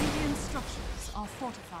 Radiant structures are fortified.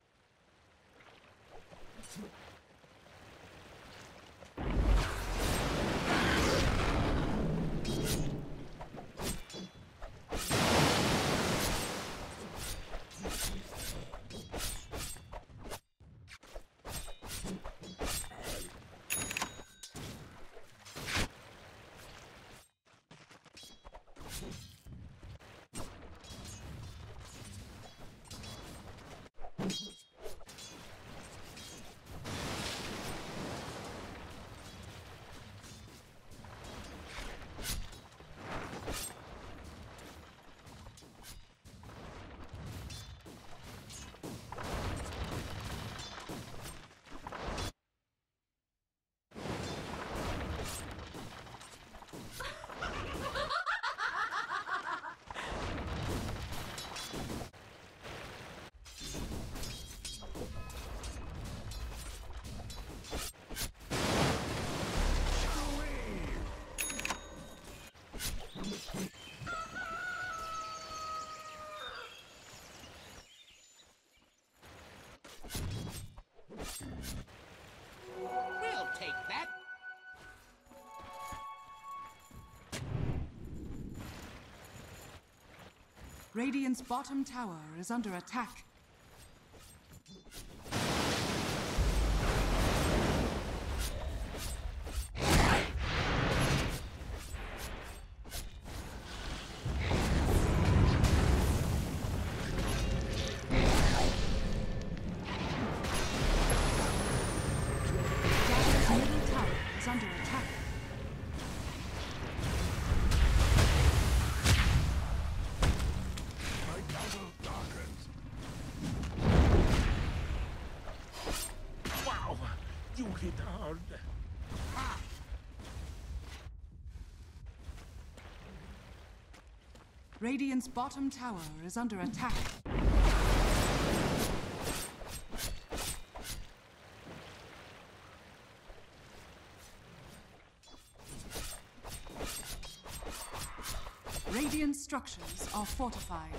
Radiant's bottom tower is under attack. Radiant's bottom tower is under attack. Radiant structures are fortified.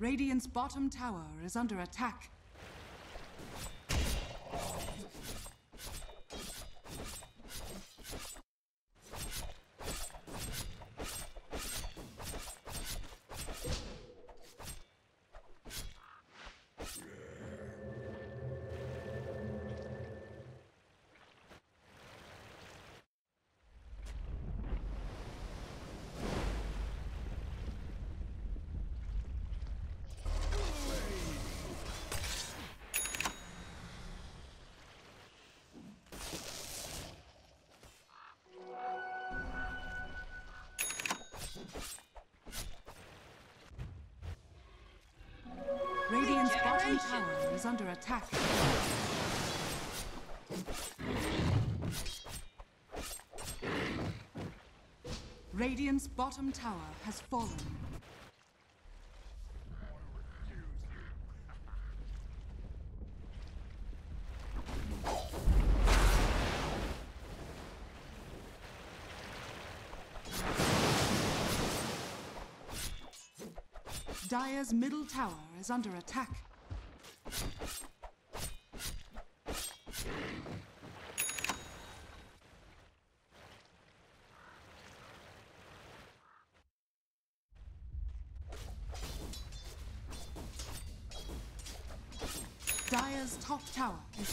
Radiant's bottom tower is under attack. Radiant's bottom tower is under attack. Radiant's bottom tower has fallen. Dire's middle tower is under attack. Dire's top tower is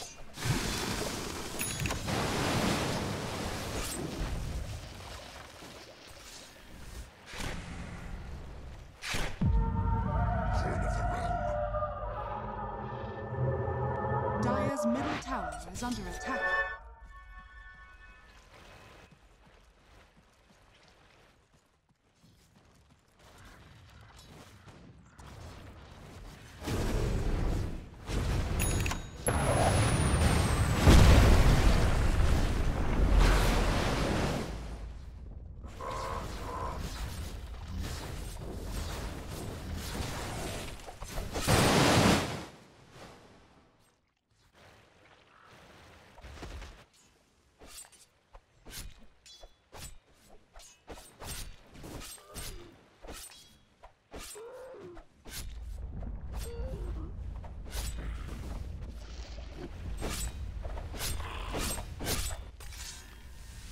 Is under attack.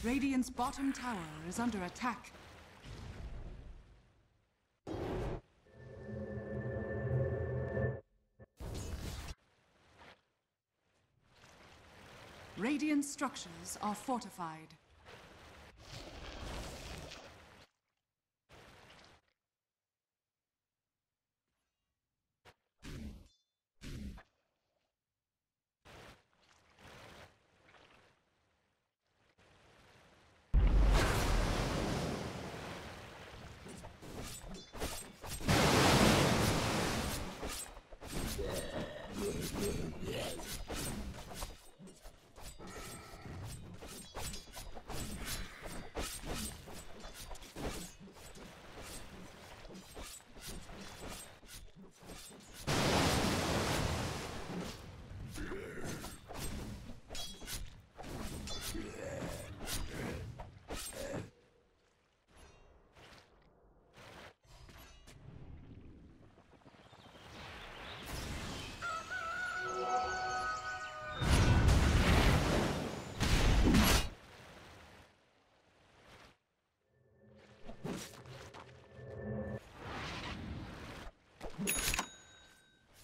Radiant's bottom tower is under attack. Radiant structures are fortified.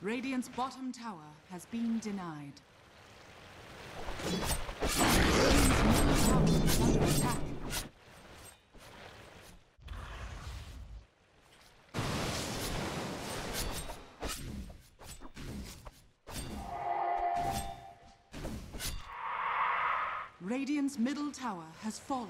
Radiant's bottom tower has been denied. Radiant's middle tower has fallen.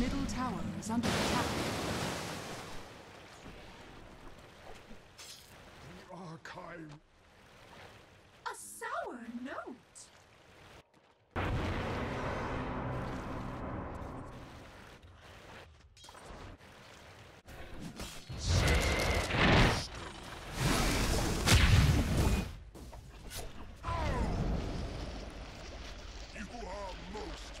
Middle tower is under attack. The archive. A sour note. You are most.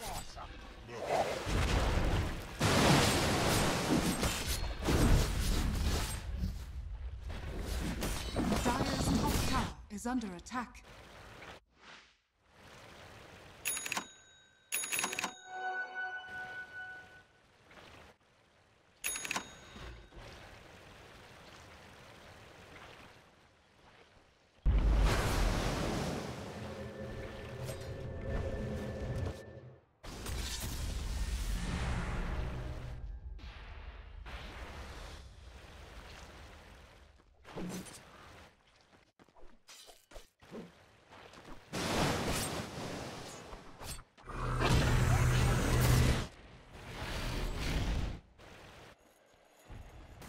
Dire's top tower is under attack.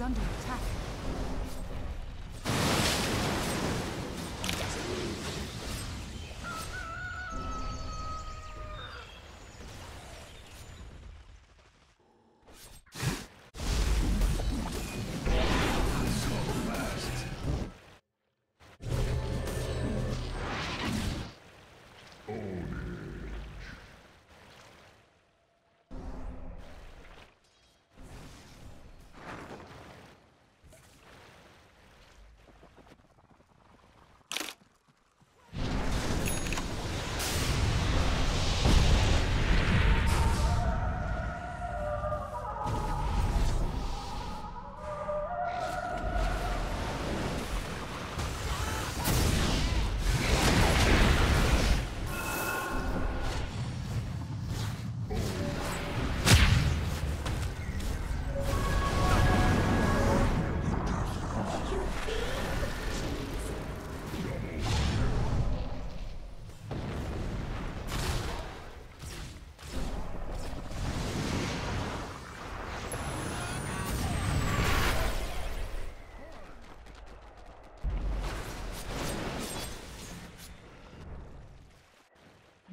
Under attack.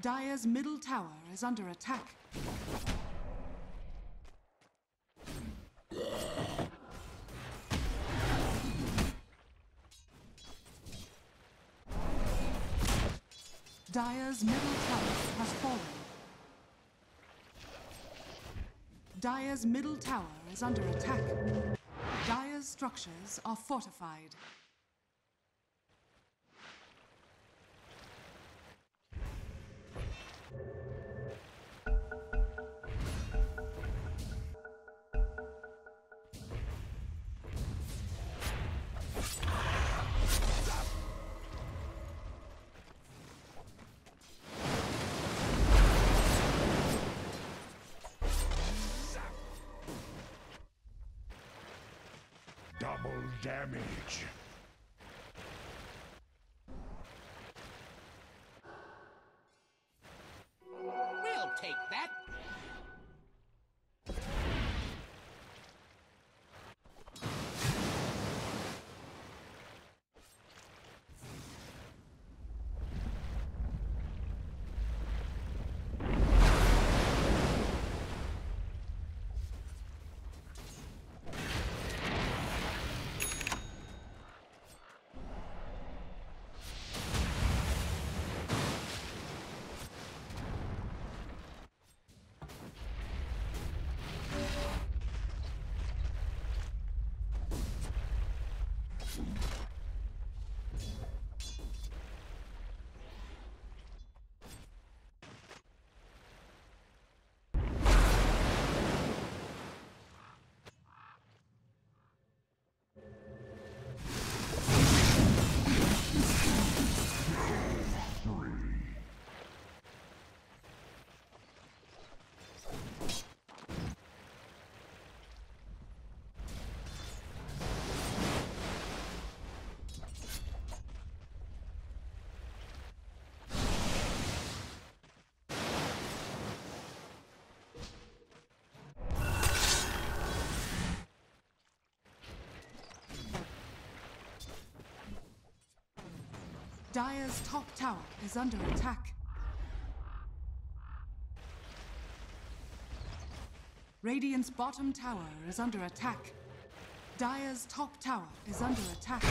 Dire's middle tower is under attack. Dire's middle tower has fallen. Dire's middle tower is under attack. Dire's structures are fortified. Damage. We'll take that. Dire's top tower is under attack. Radiant's bottom tower is under attack. Dire's top tower is under attack.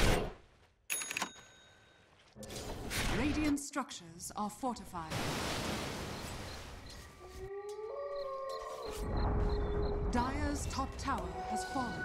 Radiant structures are fortified. Dire's top tower has fallen.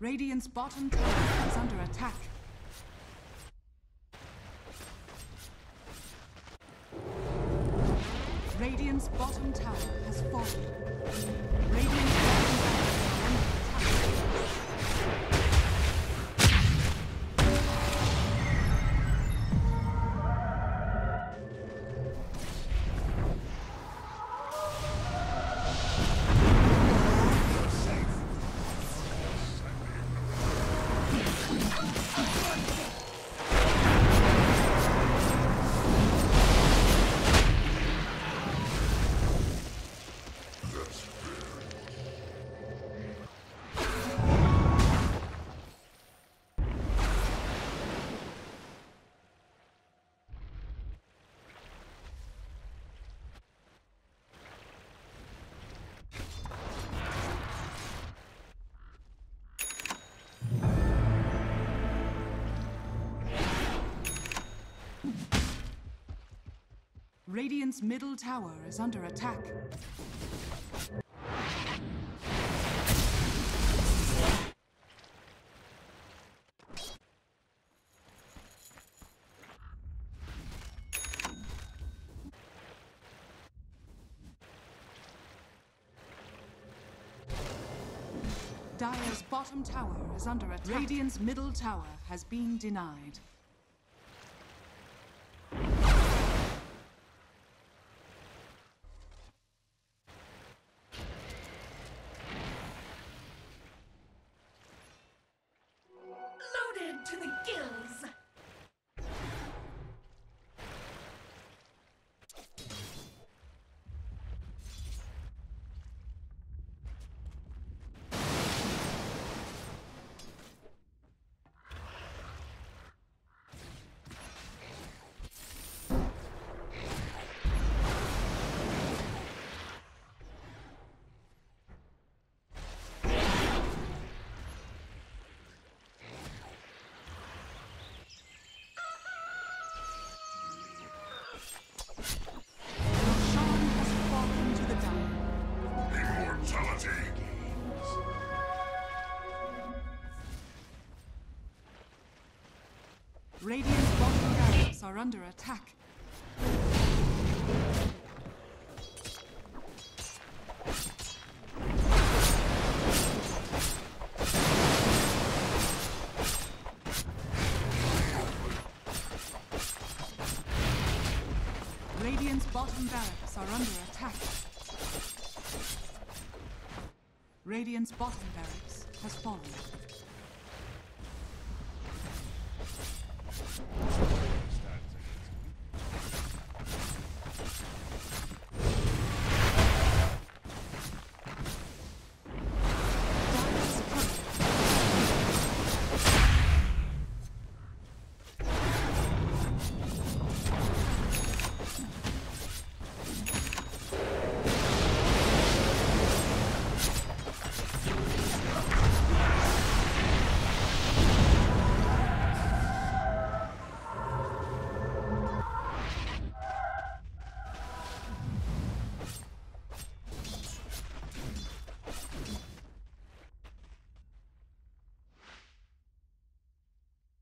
Radiant's bottom tower is under attack. Radiant's bottom tower has fallen. Radiant's bottom tower is under Radiant's middle tower is under attack. Dire's bottom tower is under attack. Radiant's middle tower has been denied. Radiant's bottom barracks are under attack. Radiant's bottom barracks are under attack. Radiant's bottom barracks postąpić.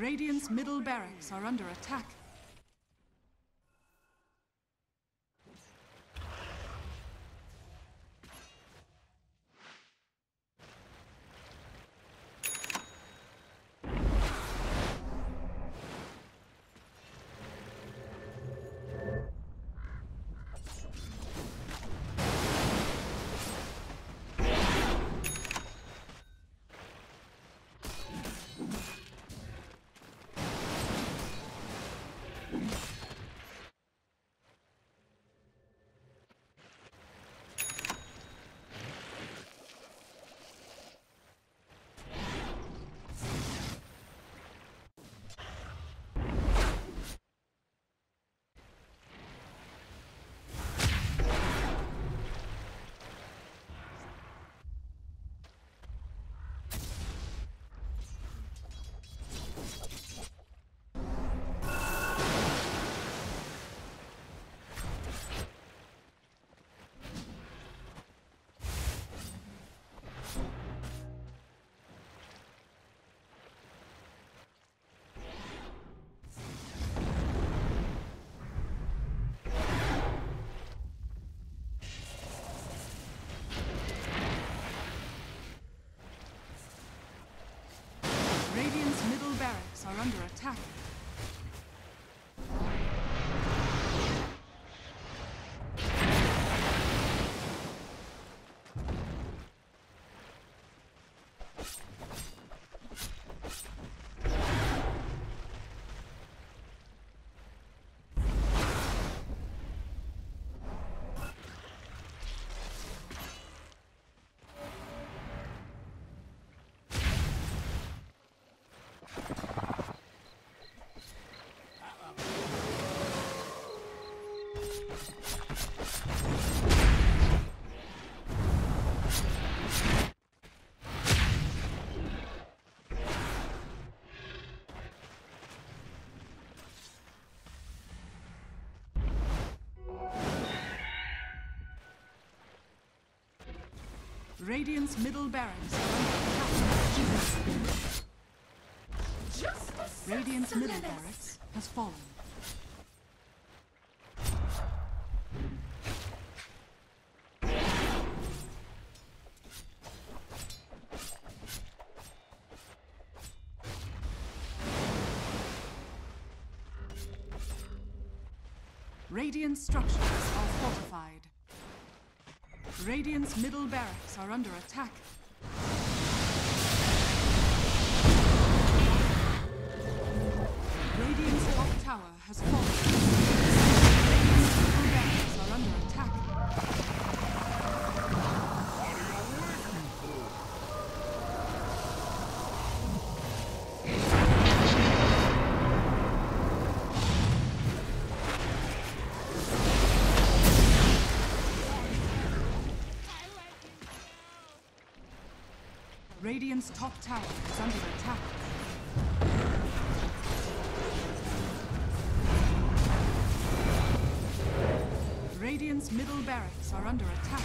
Radiant's middle barracks are under attack. Are under attack. Radiant's middle barracks are under attack. Justice! Radiant's middle barracks has fallen. Radiant structures are fortified. Radiant's middle barracks are under attack. Radiant's top tower has fallen. Radiant's middle barracks are under attack. Radiant's top tower is under attack. Radiant's middle barracks are under attack.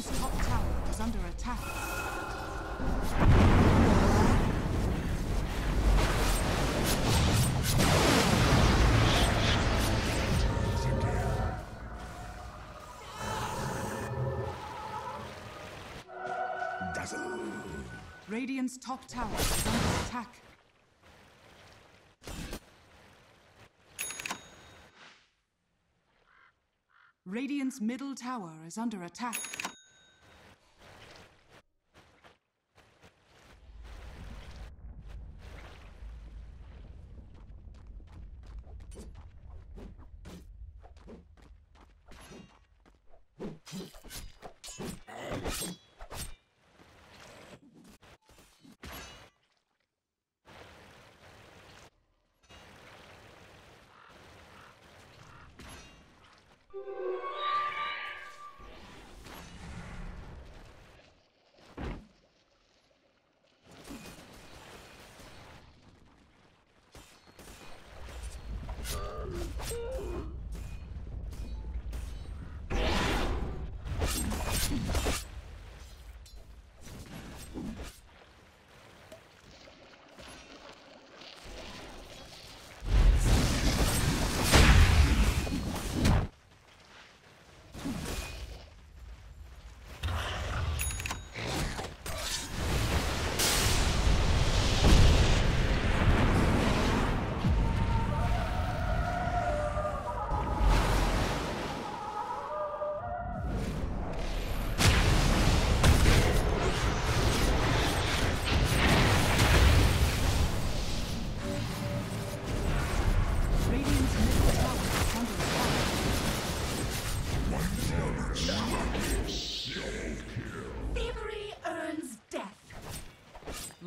Radiant's top tower is under attack. Radiant's top tower is under attack. Radiant's middle tower is under attack.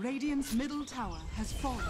Radiant's middle tower has fallen.